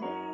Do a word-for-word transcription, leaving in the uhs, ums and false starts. me.